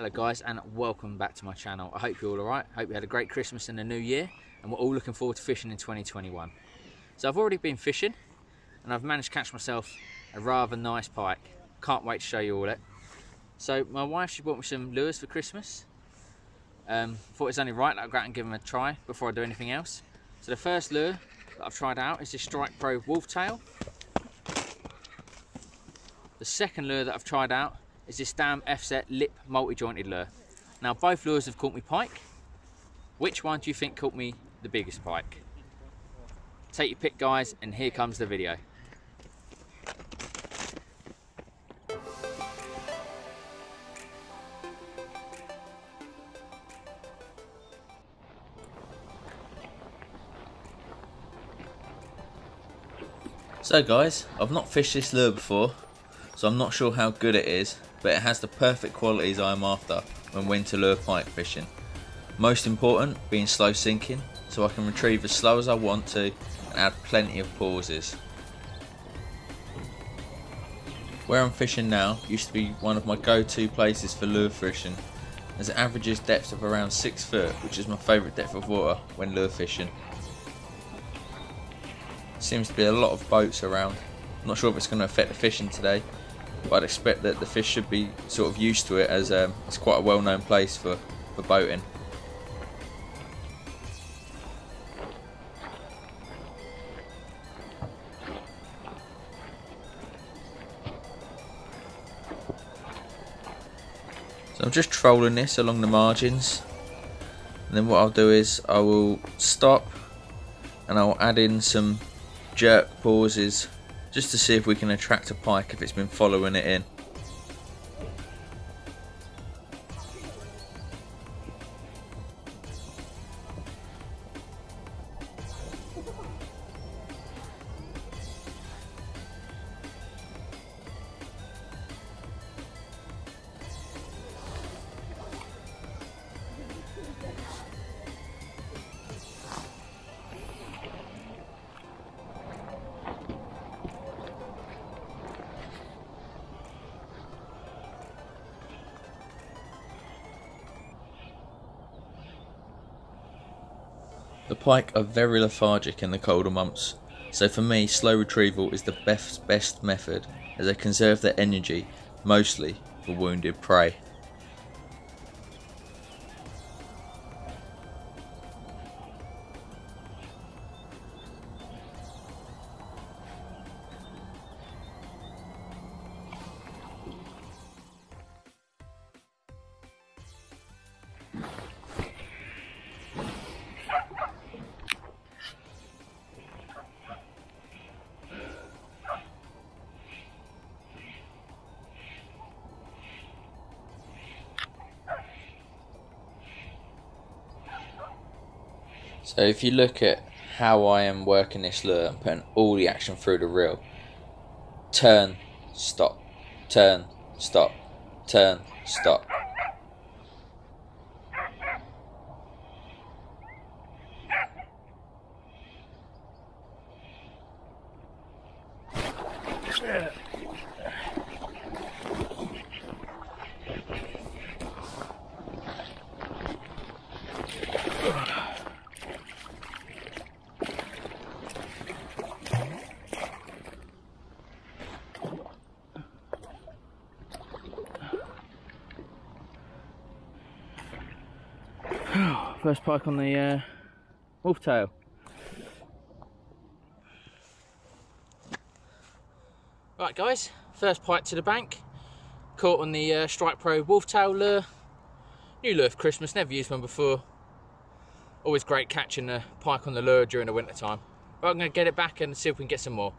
Hello guys, and welcome back to my channel. I hope you're all alright. I hope you had a great Christmas and a new year, and we're all looking forward to fishing in 2021. So I've already been fishing and I've managed to catch myself a rather nice pike. Can't wait to show you all it. So my wife, she bought me some lures for Christmas. Thought it's only right that I go out and give them a try before I do anything else. So the first lure that I've tried out is this Strike Pro Wolf Tail. The second lure that I've tried out is this Dam Effzet lip multi-jointed lure. Now both lures have caught me pike. Which one do you think caught me the biggest pike? Take your pick guys, and here comes the video. So guys, I've not fished this lure before, so I'm not sure how good it is, but it has the perfect qualities I'm after when winter lure pike fishing. Most important being slow sinking, so I can retrieve as slow as I want to and add plenty of pauses. Where I'm fishing now used to be one of my go-to places for lure fishing, as it averages depths of around 6 foot, which is my favourite depth of water when lure fishing. Seems to be a lot of boats around. I'm not sure if it's going to affect the fishing today, but I'd expect that the fish should be sort of used to it, as it's quite a well-known place for boating. So I'm just trolling this along the margins, and then what I'll do is I will stop and I'll add in some jerk pauses just to see if we can attract a pike if it's been following it in. The pike are very lethargic in the colder months, so for me slow retrieval is the best method, as they conserve their energy mostly for wounded prey. So if you look at how I am working this lure, I'm putting all the action through the reel. Turn, stop, turn, stop, turn, stop. First pike on the wolf tail. Right guys, first pike to the bank. Caught on the Strike Pro Wolf Tail lure. New lure for Christmas, never used one before. Always great catching a pike on the lure during the winter time. But I'm going to get it back and see if we can get some more.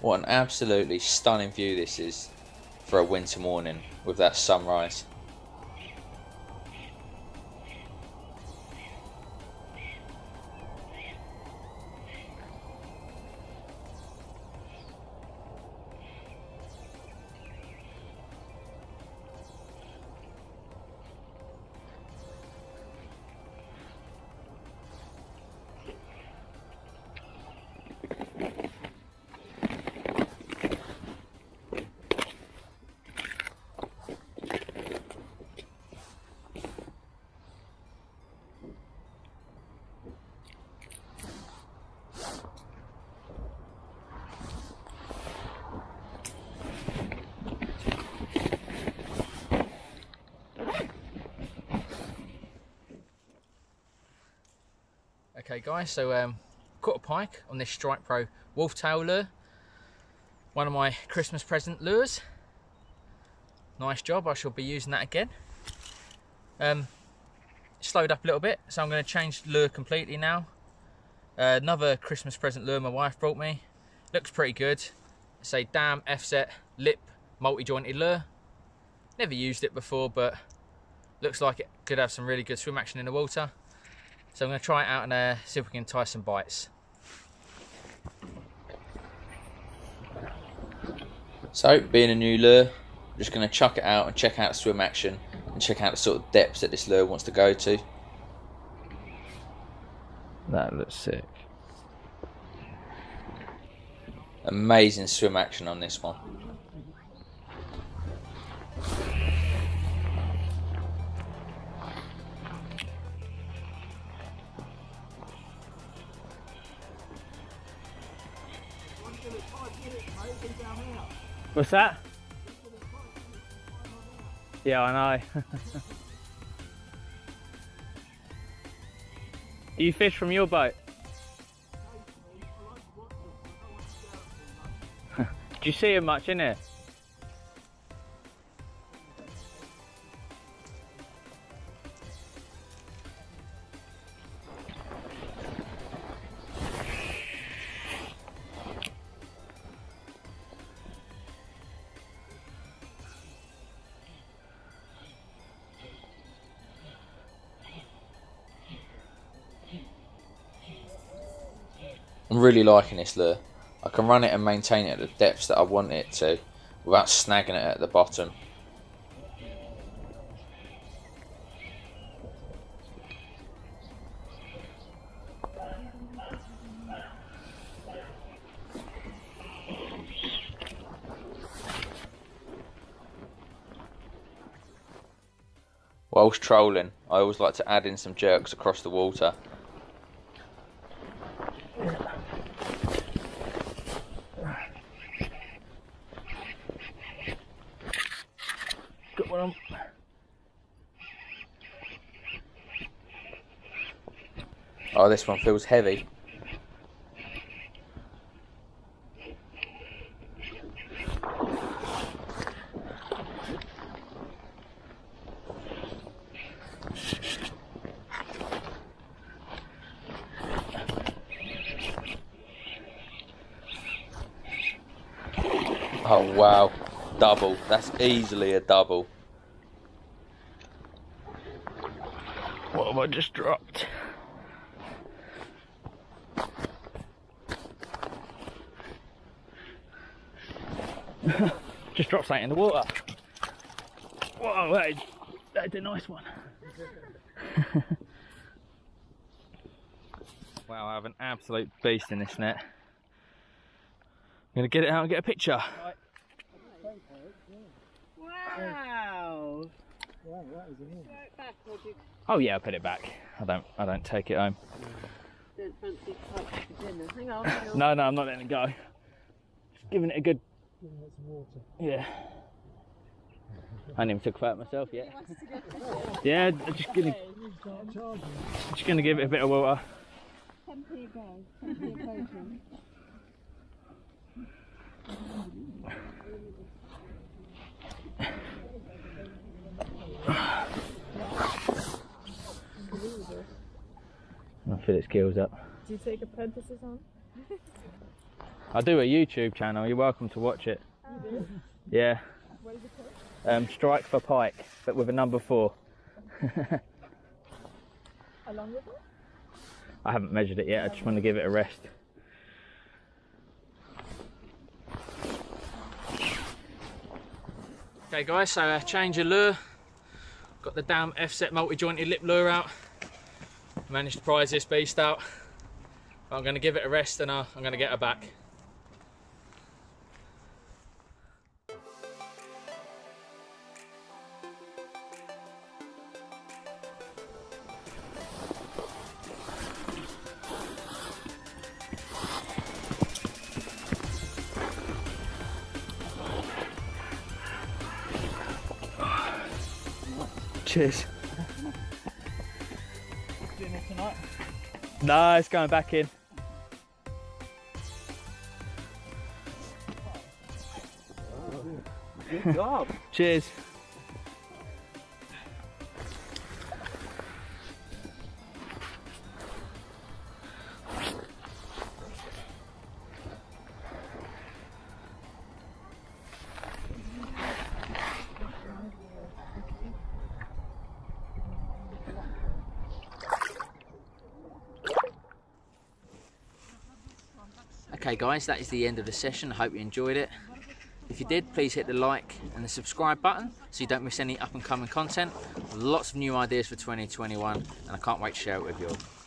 What an absolutely stunning view this is for a winter morning with that sunrise. today, guys. So caught a pike on this Strike Pro Wolf Tail lure, one of my Christmas present lures. Nice job, I shall be using that again. Slowed up a little bit, so I'm going to change the lure completely now. Another Christmas present lure my wife brought me. Looks pretty good. It's a Dam Effzet lip multi-jointed lure. Never used it before, but looks like it could have some really good swim action in the water. So I'm going to try it out and see if we can tie some bites. So, being a new lure, I'm just going to chuck it out and check out the swim action and check out the sort of depths that this lure wants to go to. That looks sick. Amazing swim action on this one. What's that? Yeah, I know. You fish from your boat? Do you see him much in here? I'm really liking this lure. I can run it and maintain it at the depths that I want it to without snagging it at the bottom. Whilst trolling, I always like to add in some jerks across the water. Oh, this one feels heavy. Oh wow, double. That's easily a double. What have I just dropped? Just dropped something in the water. Whoa, that's a nice one. Wow, I have an absolute beast in this net. I'm gonna get it out and get a picture. Wow. Oh yeah, I put it back. I don't take it home. Don't fancy pike for dinner. Hang on, hang on. No, I'm not letting it go. Just giving it a good. Giving it some water. Yeah. I didn't even talk about it myself yet. Yeah, I'm just gonna give it a bit of water. 10p a go. 10p a potion. I feel its gills up. Do you take apprentices on? I do a YouTube channel, you're welcome to watch it. You do? Yeah. What is it called? Strike4Pike, but with a number 4. How long was it? I haven't measured it yet, I just want to give it a rest. Okay guys, so change of lure. Got the Dam Effzet multi-jointed lip lure out. Managed to prize this beast out. But I'm going to give it a rest and I'm going to get her back. Cheers. Dinner tonight? No, it's going back in. Good job. Cheers. Okay guys, that is the end of the session. I hope you enjoyed it. If you did, please hit the like and the subscribe button so you don't miss any up and coming content. Lots of new ideas for 2021 and I can't wait to share it with you all.